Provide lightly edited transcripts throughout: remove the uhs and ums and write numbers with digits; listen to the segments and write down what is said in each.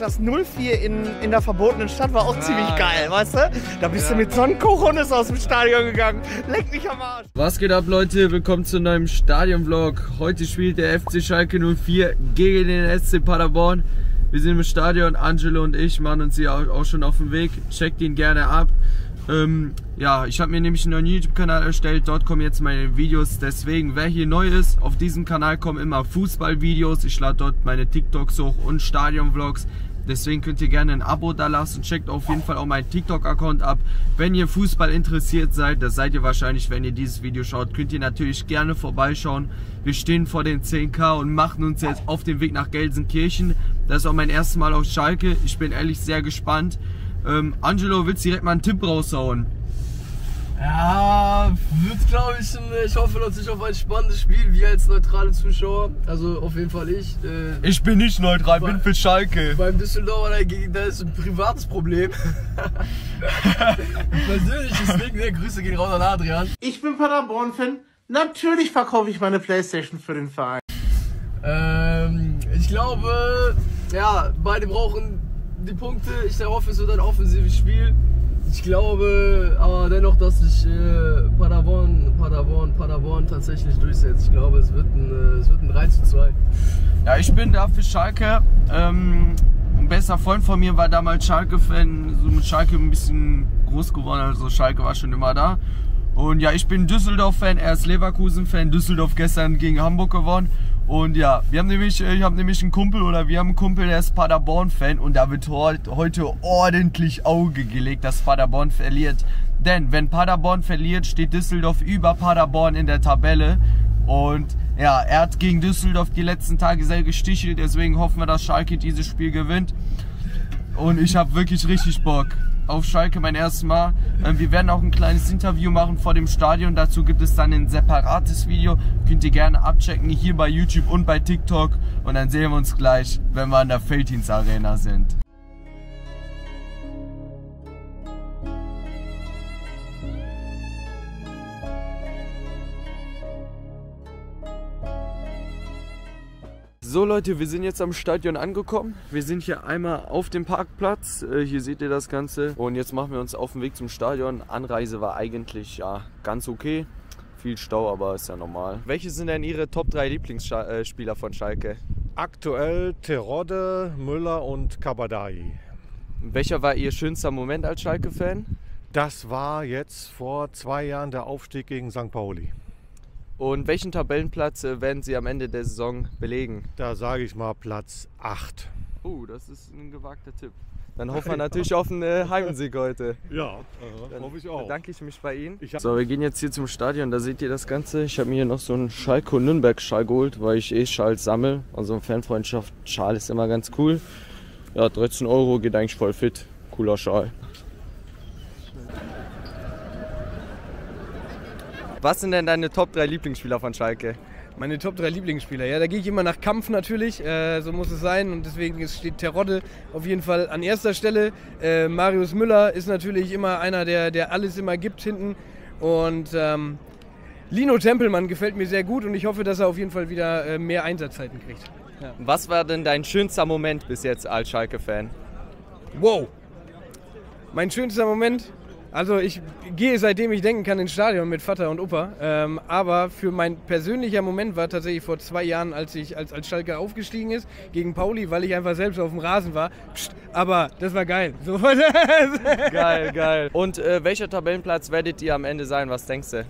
das 0-4 in der verbotenen Stadt war auch ziemlich geil, weißt du? Da bist du mit Sonnenkochonis aus dem Stadion gegangen. Leck mich am Arsch. Was geht ab, Leute? Willkommen zu einem neuen Stadion-Vlog. Heute spielt der FC Schalke 04 gegen den SC Paderborn. Wir sind im Stadion, Angelo und ich machen uns hier auch schon auf den Weg. Checkt ihn gerne ab. Ja, ich habe mir nämlich einen neuen YouTube-Kanal erstellt, dort kommen jetzt meine Videos, deswegen, wer hier neu ist, auf diesem Kanal kommen immer Fußball-Videos, ich lade dort meine TikToks hoch und Stadion-Vlogs, deswegen könnt ihr gerne ein Abo da lassen, checkt auf jeden Fall auch meinen TikTok-Account ab, wenn ihr Fußball interessiert seid, das seid ihr wahrscheinlich, wenn ihr dieses Video schaut, könnt ihr natürlich gerne vorbeischauen, wir stehen vor den 10K und machen uns jetzt auf den Weg nach Gelsenkirchen, das ist auch mein erstes Mal auf Schalke, ich bin ehrlich sehr gespannt. Angelo, willst du direkt mal einen Tipp raushauen? Ja, wird glaube ich, ich hoffe natürlich auf ein spannendes Spiel, wir als neutrale Zuschauer, also auf jeden Fall ich. Ich bin nicht neutral, bin für Schalke. Beim Düsseldorfer dagegen, da ist ein privates Problem. Persönliches Ding, ne? Grüße gehen raus an Adrian. Ich bin Paderborn-Fan, natürlich verkaufe ich meine Playstation für den Verein. Ich glaube, ja, beide brauchen die Punkte, ich hoffe, es wird ein offensives Spiel. Ich glaube aber dennoch, dass sich Paderborn tatsächlich durchsetzt. Ich glaube, es wird ein 3:2. Ja, ich bin da für Schalke. Ein bester Freund von mir war damals Schalke-Fan, so mit Schalke ein bisschen groß geworden, also Schalke war schon immer da. Und ja, ich bin Düsseldorf-Fan, er ist Leverkusen-Fan, Düsseldorf gestern gegen Hamburg gewonnen. Und ja, wir haben einen Kumpel, der ist Paderborn-Fan und da wird heute ordentlich Auge gelegt, dass Paderborn verliert. Denn wenn Paderborn verliert, steht Düsseldorf über Paderborn in der Tabelle. Und ja, er hat gegen Düsseldorf die letzten Tage sehr gestichelt, deswegen hoffen wir, dass Schalke dieses Spiel gewinnt. Und ich habe wirklich richtig Bock auf Schalke, mein erstes Mal. Wir werden auch ein kleines Interview machen vor dem Stadion. Dazu gibt es dann ein separates Video. Könnt ihr gerne abchecken, hier bei YouTube und bei TikTok. Und dann sehen wir uns gleich, wenn wir an der Veltins Arena sind. So Leute, wir sind jetzt am Stadion angekommen. Wir sind hier einmal auf dem Parkplatz. Hier seht ihr das Ganze. Und jetzt machen wir uns auf den Weg zum Stadion. Anreise war eigentlich ja ganz okay. Viel Stau, aber ist ja normal. Welche sind denn Ihre Top 3 Lieblingsspieler von Schalke? Aktuell Terodde, Müller und Kabadayi. Welcher war Ihr schönster Moment als Schalke-Fan? Das war jetzt vor 2 Jahren der Aufstieg gegen St. Pauli. Und welchen Tabellenplatz werden Sie am Ende der Saison belegen? Da sage ich mal Platz 8. Das ist ein gewagter Tipp. Dann hoffen wir natürlich auf einen Heimsieg heute. Ja, dann hoffe ich auch. Bedanke ich mich bei Ihnen. So, wir gehen jetzt hier zum Stadion, da seht ihr das Ganze. Ich habe mir hier noch so einen Schalke-Nürnberg-Schal geholt, weil ich eh Schals sammle. Also Fanfreundschaft, Schal ist immer ganz cool. Ja, 13 € geht eigentlich voll fit. Cooler Schal. Was sind denn deine Top 3 Lieblingsspieler von Schalke? Meine Top 3 Lieblingsspieler, ja, da gehe ich immer nach Kampf natürlich, so muss es sein und deswegen steht Terodde auf jeden Fall an erster Stelle. Marius Müller ist natürlich immer einer, der alles immer gibt hinten und Lino Tempelmann gefällt mir sehr gut und ich hoffe, dass er auf jeden Fall wieder mehr Einsatzzeiten kriegt. Ja. Was war denn dein schönster Moment bis jetzt als Schalke-Fan? Wow, mein schönster Moment? Also ich gehe, seitdem ich denken kann, ins Stadion mit Vater und Opa, aber für mein persönlicher Moment war tatsächlich vor 2 Jahren, als ich als Schalke aufgestiegen ist, gegen Pauli, weil ich einfach selbst auf dem Rasen war, aber das war geil. So. Geil, geil. Und welcher Tabellenplatz werdet ihr am Ende sein, was denkst du?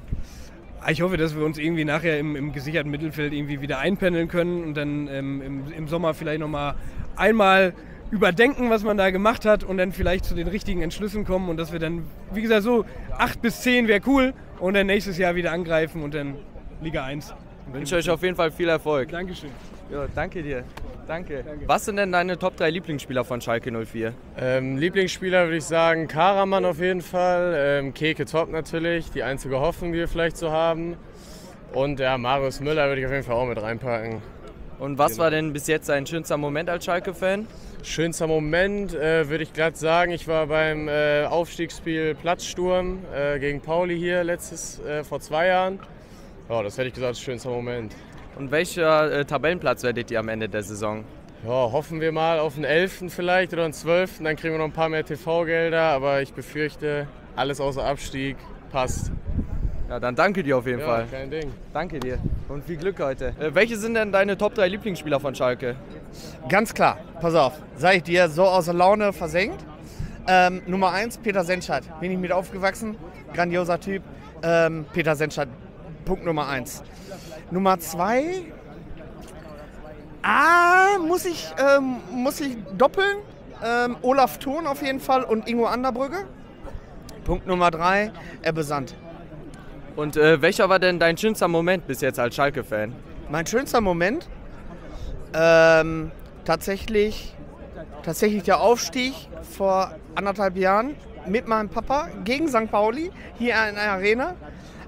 Ich hoffe, dass wir uns irgendwie nachher im gesicherten Mittelfeld irgendwie wieder einpendeln können und dann im Sommer vielleicht nochmal einmal überdenken, was man da gemacht hat und dann vielleicht zu den richtigen Entschlüssen kommen und dass wir dann, wie gesagt, so 8 bis 10 wäre cool und dann nächstes Jahr wieder angreifen und dann Liga 1. Ich wünsche euch auf jeden Fall viel Erfolg. Dankeschön. Ja, danke dir. Danke. Was sind denn deine Top 3 Lieblingsspieler von Schalke 04? Lieblingsspieler würde ich sagen Karamann auf jeden Fall, Keke Topp natürlich, die einzige Hoffnung, die wir vielleicht so haben und ja, Marius Müller würde ich auf jeden Fall auch mit reinpacken. Und was war denn bis jetzt dein schönster Moment als Schalke-Fan? Schönster Moment würde ich glatt sagen, ich war beim Aufstiegsspiel Platzsturm gegen Pauli hier vor 2 Jahren. Ja, das hätte ich gesagt, schönster Moment. Und welcher Tabellenplatz werdet ihr am Ende der Saison? Ja, hoffen wir mal auf den 11. vielleicht oder den 12. Dann kriegen wir noch ein paar mehr TV-Gelder, aber ich befürchte, alles außer Abstieg passt. Ja, dann danke dir auf jeden Fall. Kein Ding. Danke dir und viel Glück heute. Welche sind denn deine Top 3 Lieblingsspieler von Schalke? Ganz klar, pass auf, sag ich dir, so aus der Laune versenkt. Nummer 1, Peter Senscheidt, bin ich mit aufgewachsen, grandioser Typ. Peter Senscheidt, Punkt Nummer 1. Nummer 2, muss ich doppeln, Olaf Thun auf jeden Fall und Ingo Anderbrücke. Punkt Nummer 3, Ebbe Sand. Und welcher war denn dein schönster Moment bis jetzt als Schalke-Fan? Mein schönster Moment? Tatsächlich der Aufstieg vor 1,5 Jahren mit meinem Papa gegen St. Pauli hier in der Arena.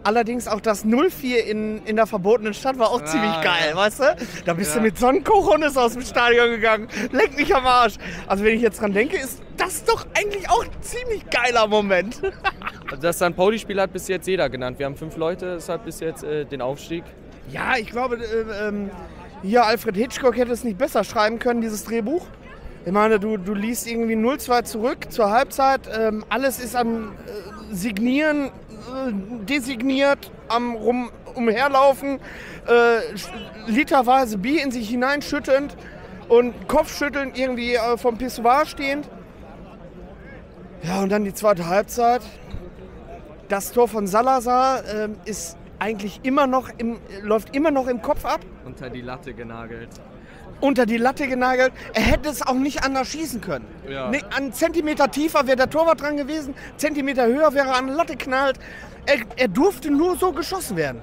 Allerdings auch das 0-4 in der verbotenen Stadt war auch ziemlich geil, weißt du? Da bist du mit Sonnenkochonis aus dem Stadion gegangen. Leck mich am Arsch. Also wenn ich jetzt dran denke, ist das doch eigentlich auch ein ziemlich geiler Moment. Also das St. Pauli-Spiel hat bis jetzt jeder genannt. Wir haben 5 Leute, deshalb bis jetzt den Aufstieg. Ja, ich glaube, hier Alfred Hitchcock hätte es nicht besser schreiben können, dieses Drehbuch. Ich meine, du liest irgendwie 0-2 zurück zur Halbzeit, alles ist am Signieren, designiert, am Umherlaufen, literweise Bier in sich hineinschüttend und kopfschüttelnd irgendwie vom Pissoir stehend. Ja, und dann die zweite Halbzeit. Das Tor von Salazar ist eigentlich immer noch läuft immer noch im Kopf ab. Unter die Latte genagelt. Er hätte es auch nicht anders schießen können. Ja. Nee, einen Zentimeter tiefer wäre der Torwart dran gewesen, Zentimeter höher wäre er an der Latte knallt. Er durfte nur so geschossen werden.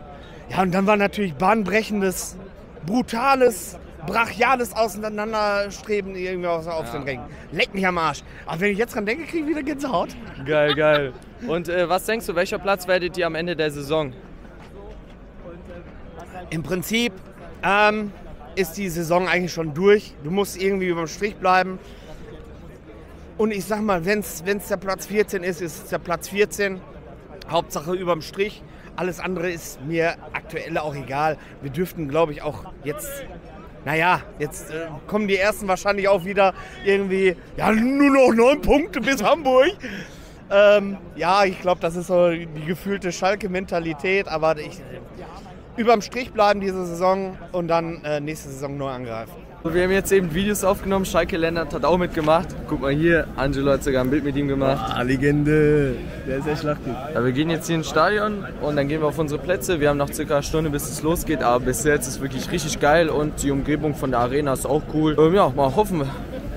Ja, und dann war natürlich bahnbrechendes, brutales, brachiales Auseinanderstreben irgendwie auf den Rängen. Leck mich am Arsch. Aber wenn ich jetzt dran denke, kriege ich wieder Gänsehaut. Geil, geil. Und was denkst du, welcher Platz werdet ihr am Ende der Saison? Im Prinzip ist die Saison eigentlich schon durch. Du musst irgendwie über dem Strich bleiben. Und ich sag mal, wenn es der Platz 14 ist, ist es der Platz 14. Hauptsache über dem Strich. Alles andere ist mir aktuell auch egal. Wir dürften, glaube ich, auch jetzt, naja, jetzt kommen die Ersten wahrscheinlich auch wieder irgendwie, ja, nur noch 9 Punkte bis Hamburg. Ja, ich glaube, das ist so die gefühlte Schalke-Mentalität, aber ich... Überm Strich bleiben diese Saison und dann nächste Saison neu angreifen. Wir haben jetzt eben Videos aufgenommen, Schalke Lennart hat auch mitgemacht. Guck mal hier, Angelo hat sogar ein Bild mit ihm gemacht. Ah, Legende, der ist echt schlachtig. Ja, wir gehen jetzt hier ins Stadion und dann gehen wir auf unsere Plätze. Wir haben noch circa eine Stunde, bis es losgeht, aber bis jetzt ist wirklich richtig geil und die Umgebung von der Arena ist auch cool. Ja, mal hoffen wir.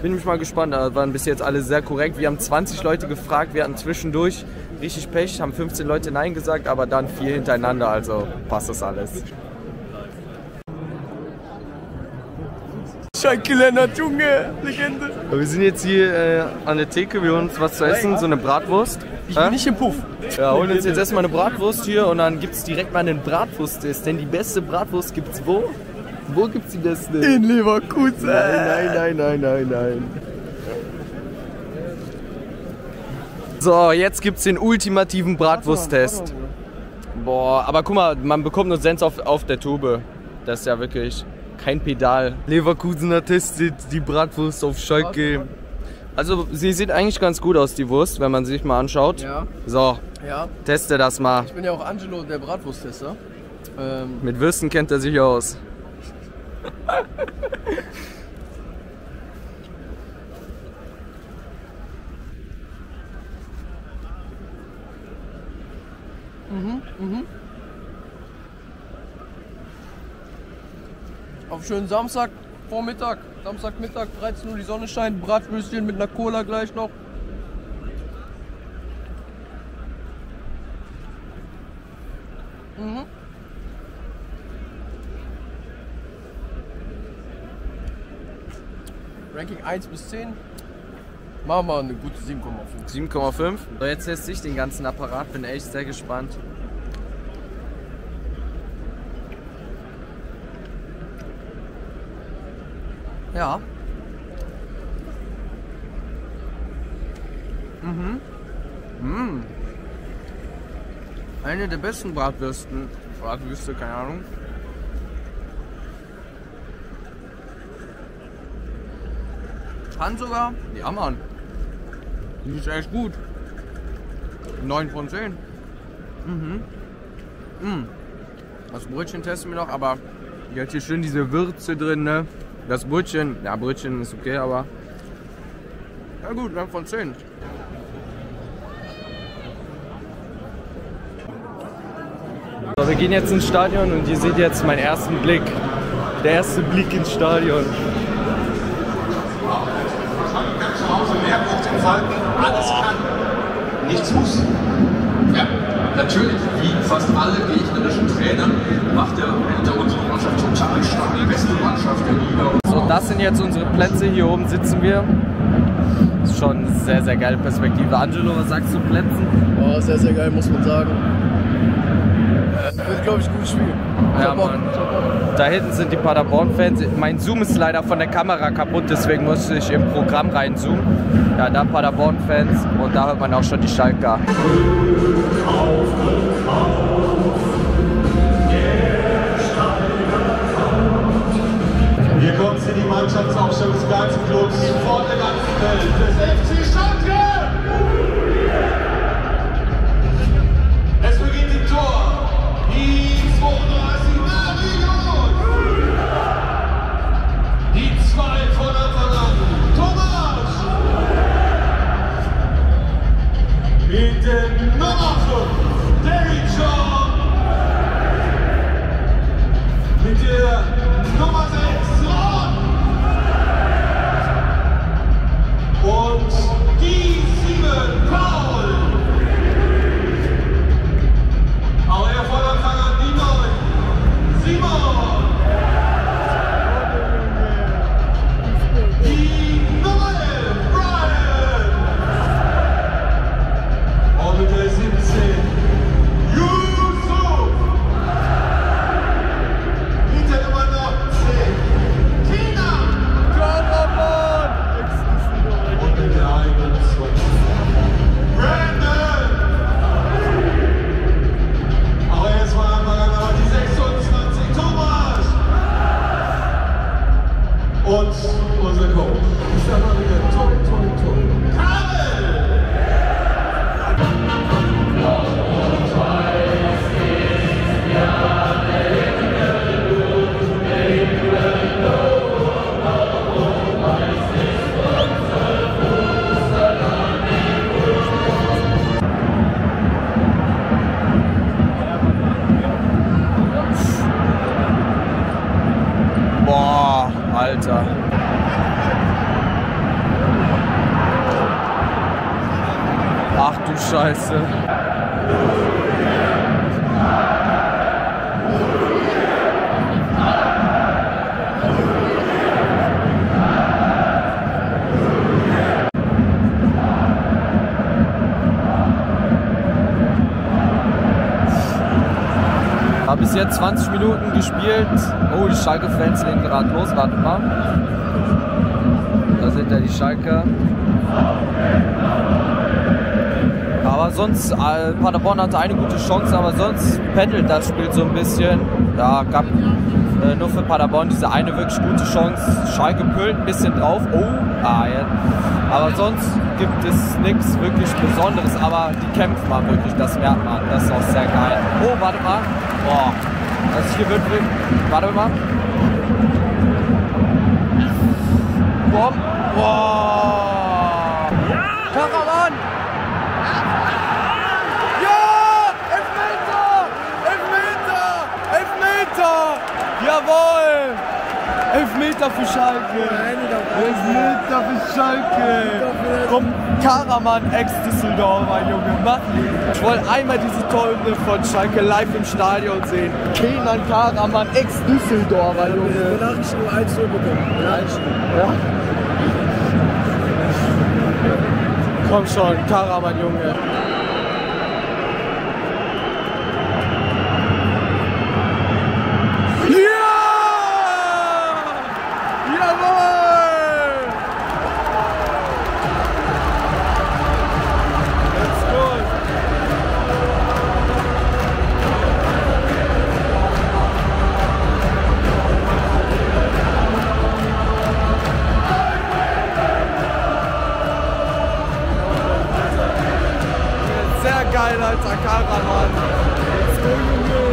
Bin mich mal gespannt, da waren bis jetzt alle sehr korrekt. Wir haben 20 Leute gefragt, wir hatten zwischendurch richtig Pech, haben 15 Leute Nein gesagt, aber dann 4 hintereinander, also passt das alles. Schalke Lennart, Junge, Legende. Wir sind jetzt hier an der Theke, wir holen uns was zu essen, so eine Bratwurst. Ich bin nicht im Puff. Ja, holen uns jetzt erstmal eine Bratwurst hier und dann gibt es direkt mal einen Bratwurst-Test, denn die beste Bratwurst gibt es wo? Wo gibt's die beste? In Leverkusen! Nein. So, jetzt gibt's den ultimativen Bratwursttest. Boah, aber guck mal, man bekommt nur Senf auf der Tube. Das ist ja wirklich kein Pedal. Leverkusener testet die Bratwurst auf Schalke. Also, sie sieht eigentlich ganz gut aus, die Wurst, wenn man sie sich mal anschaut. Ja. So, ja. Teste das mal. Ich bin ja auch Angelo, der Bratwursttester. Mit Würsten kennt er sich aus. Auf schönen Samstagmittag, 13 Uhr, die Sonne scheint, Bratwürstchen mit einer Cola gleich noch. Ranking 1 bis 10, machen wir eine gute 7,5. 7,5? So, jetzt teste ich den ganzen Apparat, bin echt sehr gespannt. Ja. Eine der besten Bratwürsten. Bratwürste, keine Ahnung. Hand sogar? Ja, Mann. Die ist echt gut. 9 von 10. Mhm. Mhm. Das Brötchen testen wir noch, aber hier hat hier schön diese Würze drin, ne? Das Brötchen, ja, Brötchen ist okay, aber. Ja, gut, 9 von 10. So, wir gehen jetzt ins Stadion und ihr seht jetzt meinen ersten Blick. Der erste Blick ins Stadion. Alles kann, nichts muss. Ja, natürlich, wie fast alle gegnerischen Trainer, macht er hinter unserer Mannschaft total stark. Die beste Mannschaft der Liga. So, das sind jetzt unsere Plätze. Hier oben sitzen wir. Das ist schon eine sehr, sehr geile Perspektive. Angelo, was sagst du zu Plätzen? Oh, sehr, sehr geil, muss man sagen. Wird, glaube ich, gut spielen. Ja, Mann. Da hinten sind die Paderborn-Fans. Mein Zoom ist leider von der Kamera kaputt, deswegen musste ich im Programm reinzoomen. Ja, da Paderborn-Fans und da hört man auch schon die Schalker. Hier kommt sie, die Mannschaftsaufstellung des ganzen Clubs vor der ganzen Welt des FC Schalke. Scheiße. Habe bis jetzt 20 Minuten gespielt. Oh, die Schalke-Fans legen gerade los. Warte mal. Da sind ja die Schalke. Aber sonst, Paderborn hatte eine gute Chance, aber sonst pendelt das Spiel so ein bisschen. Da gab nur für Paderborn diese eine wirklich gute Chance. Schalke pölt ein bisschen drauf. Oh, ja. Aber sonst gibt es nichts wirklich Besonderes. Aber die kämpfen mal wirklich, das merkt man. Das ist auch sehr geil. Oh, warte mal. Boah, das hier wird wirklich. Warte mal. Boah. Boah. Karamann. Jawohl! Elfmeter für Schalke! Elfmeter für Schalke! Vom Karamann ex Düsseldorfer, Junge, mach ihn! Ich wollte einmal diese Tore von Schalke live im Stadion sehen. Kenan Karamann ex Düsseldorfer, Junge. Danach habe ich nur 1-0 bekommen. Ja. Komm schon, Karamann, Junge. rein, Alter, Karamann. Let's go, Junge.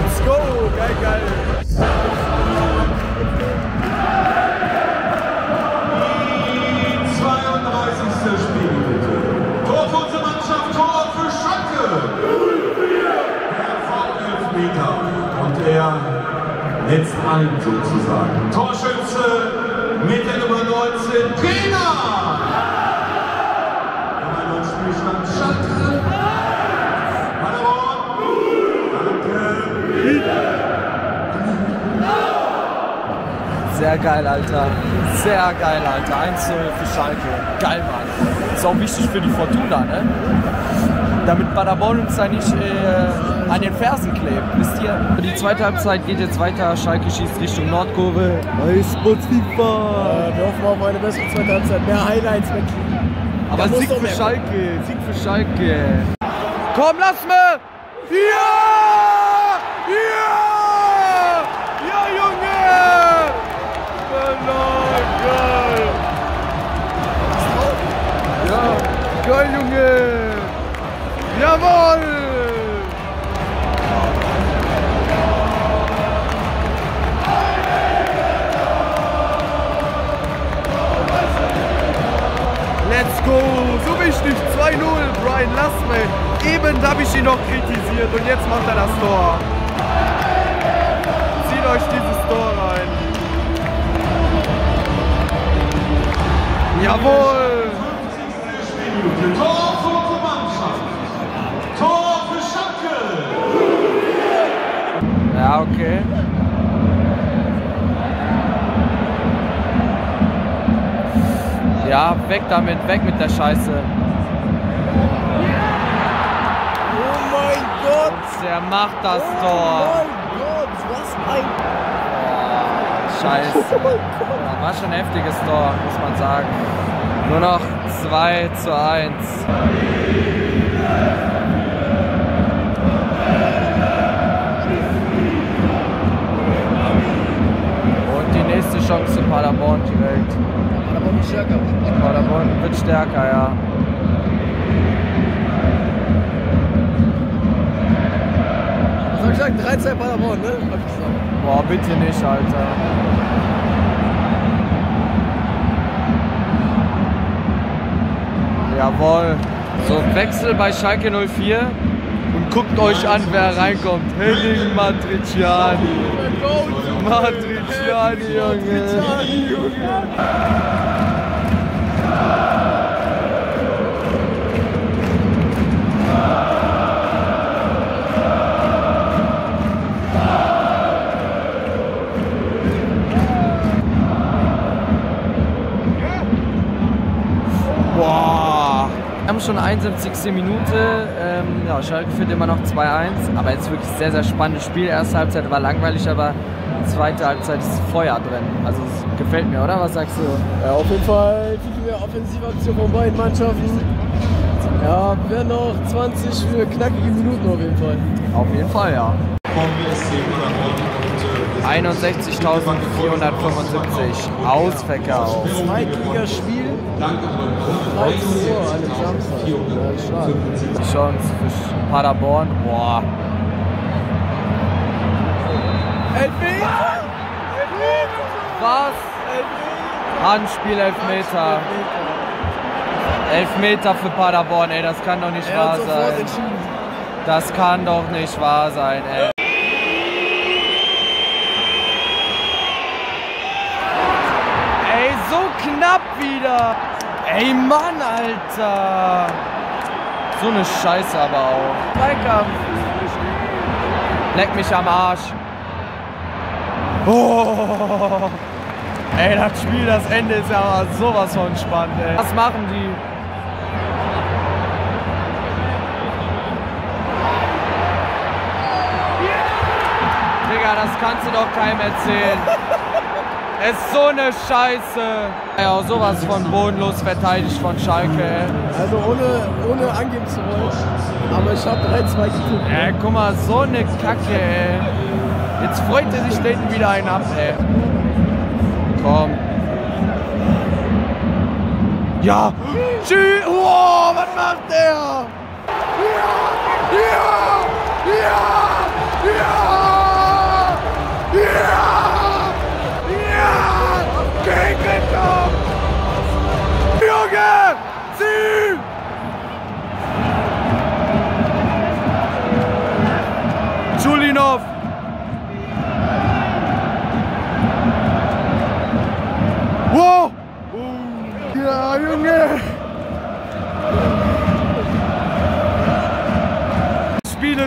Let's go. Geil, geil. Jetzt allen sozusagen. Torschütze mit der Nummer 19, Trainer! Und ein Spielstand Schalke. Paderborn. Danke. Sehr geil, Alter. Sehr geil, Alter. 1-0 für Schalke. Geil, Mann. Ist auch wichtig für die Fortuna, ne? Damit Paderborn uns da nicht an den Fersen klebt, wisst ihr? Die zweite Halbzeit geht jetzt weiter, Schalke schießt Richtung Nordkurve. Nice, Butzlipa! Wir hoffen auf eine bessere zweite Halbzeit, mehr Highlights wegkriegen. Aber Sieg für Schalke, Sieg für Schalke. Komm, lass mir! Ja! Ja! Ja, Junge! Geil! Ja, geil, Junge! Jawohl! Let's go! So wichtig! 2-0, Brian Lassmann. Eben habe ich ihn noch kritisiert und jetzt macht er das Tor. Zieht euch dieses Tor rein. Jawohl! Tor! Ja, okay. Ja, weg damit, weg mit der Scheiße. Oh mein Gott! Der macht das Tor. Oh mein Gott, was ein... Oh, Scheiße. Das war schon ein heftiges Tor, muss man sagen. Nur noch 2:1. Nächste Chance in Paderborn direkt. Paderborn wird stärker. Paderborn wird stärker, ja. Was soll ich sagen? 13 Paderborn, ne? Boah, bitte nicht, Alter. Jawohl. So, Wechsel bei Schalke 04. Und guckt euch an, wer reinkommt. Henning Matriciani. Matriciani, Junge. Boah. Wir haben schon 71. Minute. Ja, Schalke führt immer noch 2-1. Aber jetzt wirklich sehr, sehr spannendes Spiel. Erste Halbzeit war langweilig, aber zweite Halbzeit ist Feuer drin. Also es gefällt mir, oder? Was sagst du? Ja, auf jeden Fall viel mehr offensive Aktion von beiden Mannschaften. Ja, werden noch 20 knackige Minuten auf jeden Fall. Auf jeden Fall, ja. 61.475 Ausverkauf. Zweitligaspiel. Die Chance für Paderborn. Boah. Was? Handspiel, Elfmeter. Elfmeter für Paderborn, ey, das kann doch nicht wahr sein. Das kann doch nicht wahr sein, ey. Ey, so knapp wieder. Ey, Mann, Alter. So eine Scheiße aber auch. Zweikampf. Leck mich am Arsch. Oh. Ey, das Spiel, das Ende ist ja aber sowas von spannend, ey. Was machen die? Digga, das kannst du doch keinem erzählen. Es ist so eine Scheiße. Ey, auch sowas von bodenlos verteidigt von Schalke, ey. Also ohne angeben zu wollen, aber ich hab 3-2 geguckt. Ey, guck mal, so eine Kacke, ey. Jetzt freut er sich da hinten wieder einen ab, ey. Komm. Ja. Tschüss. Oh, was macht der?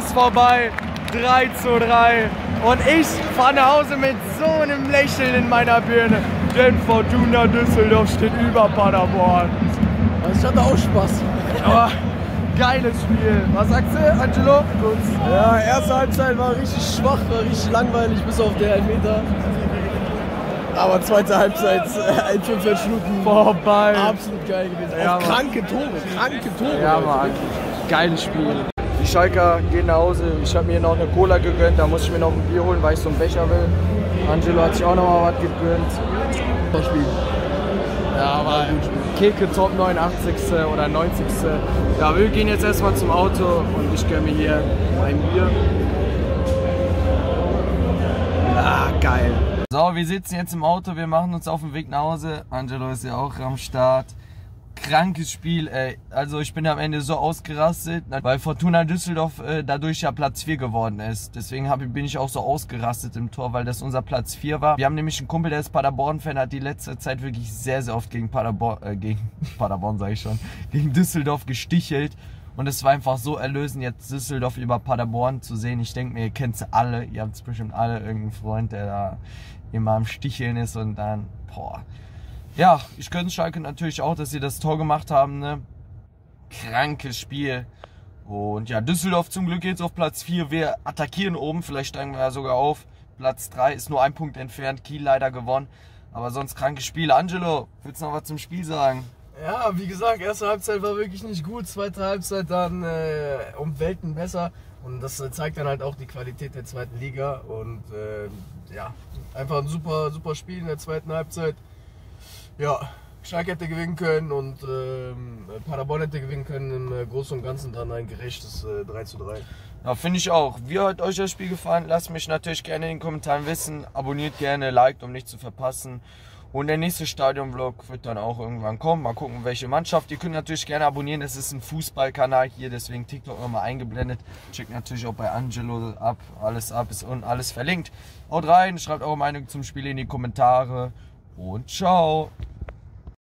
ist vorbei. 3:3. Und ich fahre nach Hause mit so einem Lächeln in meiner Birne. Denn Fortuna Düsseldorf steht über Paderborn. Das hat auch Spaß. Aber geiles Spiel. Was sagst du, Angelo? Ja, erste Halbzeit war richtig schwach, war richtig langweilig bis auf den Elfmeter. Aber zweite Halbzeit, 45 Minuten vorbei. Absolut geil gewesen. Ja, kranke Tore, kranke Tore. Ja, Mann. Geiles Spiel. Die Schalker gehen nach Hause. Ich habe mir noch eine Cola gegönnt, da muss ich mir noch ein Bier holen, weil ich so einen Becher will. Angelo hat sich auch noch mal was gegönnt. Das Spiel. Ja, war gut. Keke Topp 89. oder 90. Ja, wir gehen jetzt erstmal zum Auto und ich gönne mir hier ein Bier. Ah, geil. So, wir sitzen jetzt im Auto, wir machen uns auf den Weg nach Hause. Angelo ist ja auch am Start. Krankes Spiel, ey. Also ich bin am Ende so ausgerastet, weil Fortuna Düsseldorf dadurch ja Platz 4 geworden ist. Deswegen bin ich auch so ausgerastet im Tor, weil das unser Platz 4 war. Wir haben nämlich einen Kumpel, der ist Paderborn-Fan, hat die letzte Zeit wirklich sehr, sehr oft gegen Paderborn sage ich schon, gegen Düsseldorf gestichelt. Und es war einfach so erlösend, jetzt Düsseldorf über Paderborn zu sehen. Ich denke mir, ihr kennt es alle, ihr habt bestimmt alle irgendeinen Freund, der da immer am Sticheln ist und dann, boah. Ja, ich gönne Schalke natürlich auch, dass sie das Tor gemacht haben, ne? Krankes Spiel. Und ja, Düsseldorf zum Glück jetzt auf Platz 4. Wir attackieren oben, vielleicht steigen wir ja sogar auf. Platz 3 ist nur ein Punkt entfernt, Kiel leider gewonnen. Aber sonst krankes Spiel. Angelo, willst du noch was zum Spiel sagen? Ja, wie gesagt, erste Halbzeit war wirklich nicht gut, zweite Halbzeit dann um Welten besser. Und das zeigt dann halt auch die Qualität der zweiten Liga. Und ja, einfach ein super, super Spiel in der zweiten Halbzeit. Ja, Schalke hätte gewinnen können und Paderborn hätte gewinnen können. Im Großen und Ganzen dann ein gerechtes 3:3. Ja, finde ich auch. Wie hat euch das Spiel gefallen? Lasst mich natürlich gerne in den Kommentaren wissen. Abonniert gerne, liked, um nichts zu verpassen. Und der nächste Stadion-Vlog wird dann auch irgendwann kommen. Mal gucken, welche Mannschaft. Ihr könnt natürlich gerne abonnieren. Es ist ein Fußballkanal hier, deswegen TikTok nochmal eingeblendet. Checkt natürlich auch bei Angelo ab, ist unten alles verlinkt. Haut rein, schreibt eure Meinung zum Spiel in die Kommentare. Und ciao!